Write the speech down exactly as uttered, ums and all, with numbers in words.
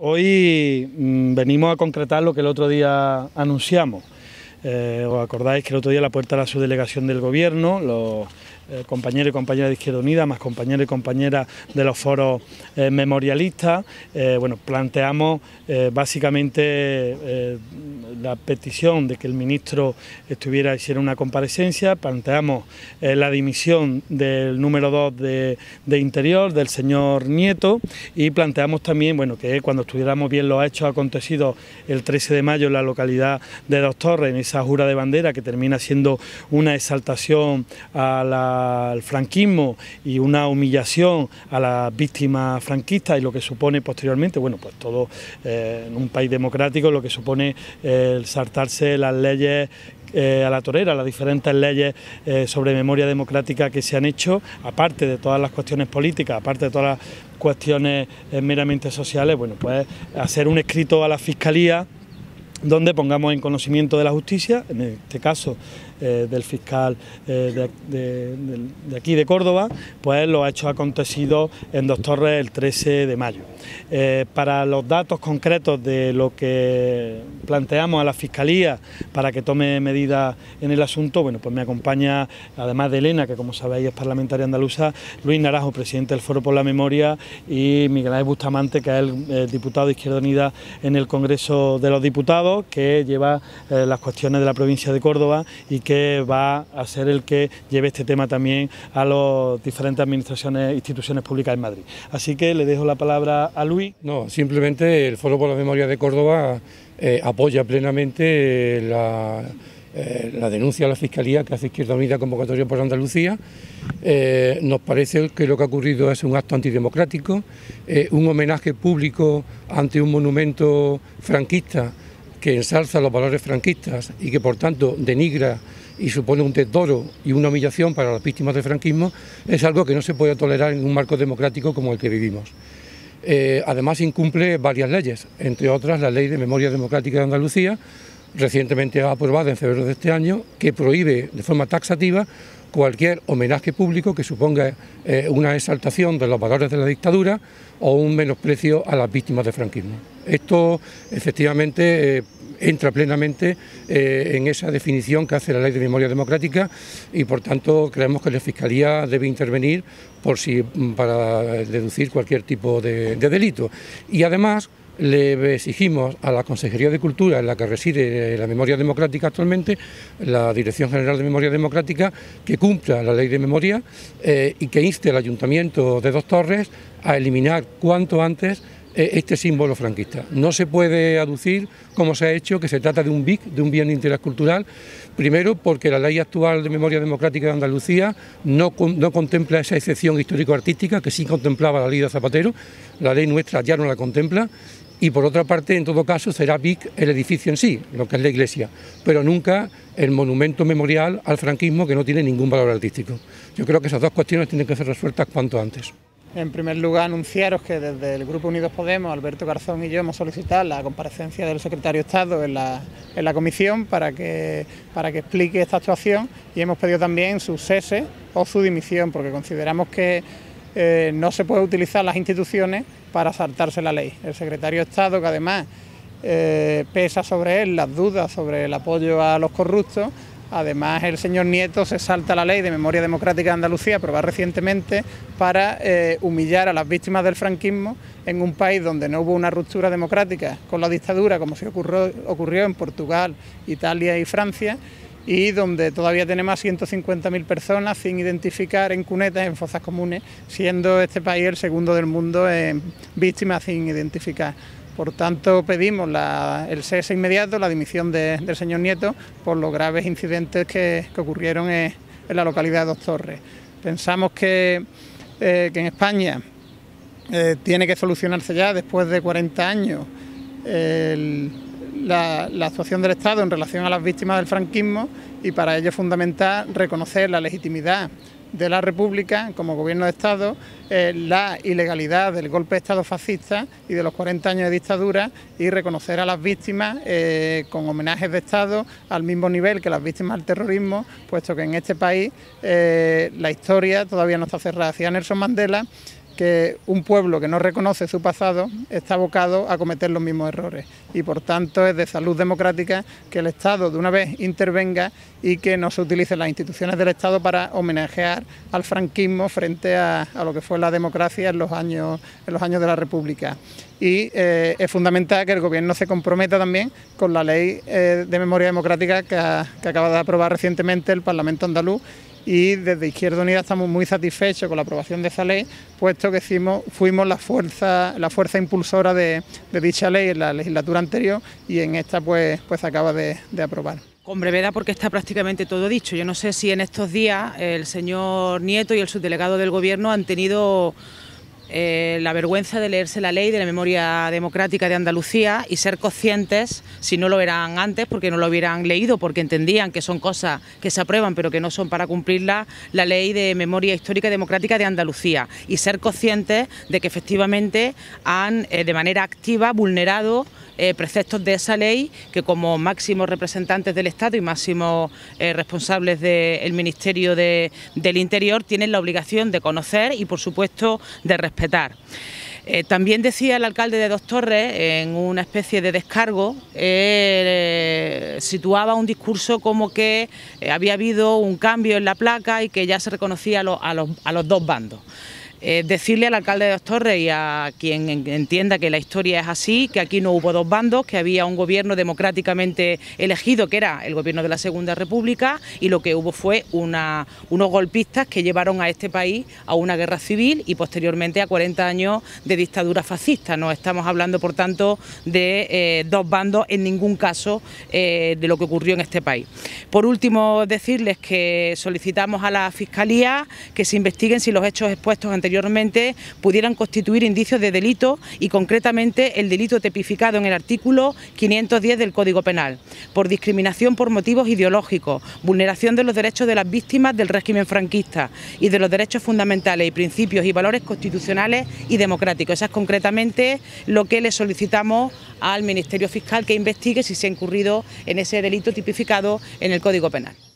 Hoy mmm, venimos a concretar lo que el otro día anunciamos. Eh, os acordáis que el otro día la puerta de la subdelegación del Gobierno, los eh, compañeros y compañeras de Izquierda Unida, más compañeros y compañeras de los foros eh, memorialistas, eh, bueno, planteamos eh, básicamente eh, la petición de que el ministro estuviera, hiciera una comparecencia, planteamos eh, la dimisión del número dos de, de Interior, del señor Nieto, y planteamos también, bueno, que cuando estuviéramos bien los hechos acontecidos el trece de mayo en la localidad de Dos Torres, en esa esa jura de bandera que termina siendo una exaltación a la, al franquismo y una humillación a las víctimas franquistas, y lo que supone posteriormente, bueno, pues todo eh, en un país democrático, lo que supone eh, el saltarse las leyes Eh, a la torera, las diferentes leyes eh, sobre memoria democrática que se han hecho, aparte de todas las cuestiones políticas, aparte de todas las cuestiones eh, meramente sociales. Bueno, pues hacer un escrito a la Fiscalía donde pongamos en conocimiento de la justicia, en este caso eh, del fiscal eh, de, de, de aquí de Córdoba, pues los hechos acontecidos en Dos Torres el trece de mayo. Eh, para los datos concretos de lo que planteamos a la Fiscalía para que tome medidas en el asunto, bueno, pues me acompaña, además de Elena, que como sabéis es parlamentaria andaluza, Luis Naranjo, presidente del Foro por la Memoria, y Miguel Ángel Bustamante, que es el, el diputado de Izquierda Unida en el Congreso de los Diputados, que lleva eh, las cuestiones de la provincia de Córdoba y que va a ser el que lleve este tema también a las diferentes administraciones, instituciones públicas en Madrid. Así que le dejo la palabra a Luis. No, simplemente el Foro por la Memoria de Córdoba eh, apoya plenamente la, eh, la denuncia a la Fiscalía que hace Izquierda Unida convocatoria por Andalucía. Eh, nos parece que lo que ha ocurrido es un acto antidemocrático, eh, un homenaje público ante un monumento franquista que ensalza los valores franquistas y que por tanto denigra y supone un desdoro y una humillación para las víctimas del franquismo, es algo que no se puede tolerar en un marco democrático como el que vivimos. Eh, además incumple varias leyes, entre otras la Ley de Memoria Democrática de Andalucía, recientemente aprobada en febrero de este año, que prohíbe de forma taxativa cualquier homenaje público que suponga eh, una exaltación de los valores de la dictadura o un menosprecio a las víctimas del franquismo. Esto efectivamente eh, entra plenamente eh, en esa definición que hace la Ley de Memoria Democrática, y por tanto creemos que la Fiscalía debe intervenir por si, para deducir cualquier tipo de, de delito. Y además le exigimos a la Consejería de Cultura, en la que reside la Memoria Democrática actualmente, la Dirección General de Memoria Democrática, que cumpla la Ley de Memoria eh, y que inste al Ayuntamiento de Dos Torres a eliminar cuanto antes este símbolo franquista. No se puede aducir, como se ha hecho, que se trata de un B I C, de un bien de interés cultural, primero porque la ley actual de Memoria Democrática de Andalucía no, no contempla esa excepción histórico-artística que sí contemplaba la ley de Zapatero, la ley nuestra ya no la contempla, y por otra parte, en todo caso, será B I C el edificio en sí, lo que es la iglesia, pero nunca el monumento memorial al franquismo, que no tiene ningún valor artístico. Yo creo que esas dos cuestiones tienen que ser resueltas cuanto antes. En primer lugar, anunciaros que desde el Grupo Unidos Podemos, Alberto Garzón y yo hemos solicitado la comparecencia del secretario de Estado en la, en la comisión para que, para que explique esta actuación, y hemos pedido también su cese o su dimisión, porque consideramos que eh, no se puede utilizar las instituciones para saltarse la ley. El secretario de Estado, que además eh, pesa sobre él las dudas sobre el apoyo a los corruptos, además, el señor Nieto se salta la Ley de Memoria Democrática de Andalucía, aprobada recientemente, para eh, humillar a las víctimas del franquismo en un país donde no hubo una ruptura democrática con la dictadura, como se ocurrió, ocurrió en Portugal, Italia y Francia, y donde todavía tenemos a ciento cincuenta mil personas sin identificar en cunetas, en fosas comunes, siendo este país el segundo del mundo en víctimas sin identificar. Por tanto, pedimos la, el cese inmediato, la dimisión de, del señor Nieto por los graves incidentes que, que ocurrieron en, en la localidad de Dos Torres. Pensamos que, eh, que en España eh, tiene que solucionarse ya, después de cuarenta años, el, la, la actuación del Estado en relación a las víctimas del franquismo, y para ello es fundamental reconocer la legitimidad de la República como gobierno de Estado, eh, la ilegalidad del golpe de Estado fascista y de los cuarenta años de dictadura, y reconocer a las víctimas eh, con homenajes de Estado al mismo nivel que las víctimas del terrorismo, puesto que en este país eh, la historia todavía no está cerrada. Hacia Nelson Mandela que un pueblo que no reconoce su pasado está abocado a cometer los mismos errores y por tanto es de salud democrática que el Estado de una vez intervenga y que no se utilicen las instituciones del Estado para homenajear al franquismo frente a, a lo que fue la democracia en los años, en los años de la República. Y eh, es fundamental que el Gobierno se comprometa también con la ley eh, de memoria democrática que, ha, que acaba de aprobar recientemente el Parlamento andaluz, y desde Izquierda Unida estamos muy satisfechos con la aprobación de esa ley, puesto que fuimos la fuerza, la fuerza impulsora de, de dicha ley en la legislatura anterior y en esta pues, pues se acaba de, de aprobar. Con brevedad, porque está prácticamente todo dicho. Yo no sé si en estos días el señor Nieto y el subdelegado del Gobierno han tenido eh, la vergüenza de leerse la ley de la memoria democrática de Andalucía y ser conscientes, si no lo eran antes, porque no lo hubieran leído, porque entendían que son cosas que se aprueban pero que no son para cumplirla, la ley de memoria histórica y democrática de Andalucía, y ser conscientes de que efectivamente han eh, de manera activa vulnerado Eh, preceptos de esa ley, que como máximos representantes del Estado y máximos eh, responsables del Ministerio de, del Interior tienen la obligación de conocer y por supuesto de respetar. Eh, también decía el alcalde de Dos Torres, en una especie de descargo, eh, situaba un discurso como que eh, había habido un cambio en la placa y que ya se reconocía a los, a los, a los dos bandos. Eh, decirle al alcalde de Dos Torres y a quien entienda que la historia es así, que aquí no hubo dos bandos, que había un gobierno democráticamente elegido, que era el gobierno de la Segunda República, y lo que hubo fue una, unos golpistas que llevaron a este país a una guerra civil y posteriormente a cuarenta años de dictadura fascista. No estamos hablando, por tanto, de eh, dos bandos en ningún caso eh, de lo que ocurrió en este país. Por último, decirles que solicitamos a la Fiscalía que se investiguen si los hechos expuestos anteriormente ...anteriormente pudieran constituir indicios de delito y concretamente el delito tipificado en el artículo quinientos diez del Código Penal, por discriminación por motivos ideológicos, vulneración de los derechos de las víctimas del régimen franquista y de los derechos fundamentales y principios y valores constitucionales y democráticos. Eso es concretamente lo que le solicitamos al Ministerio Fiscal, que investigue si se ha incurrido en ese delito tipificado en el Código Penal.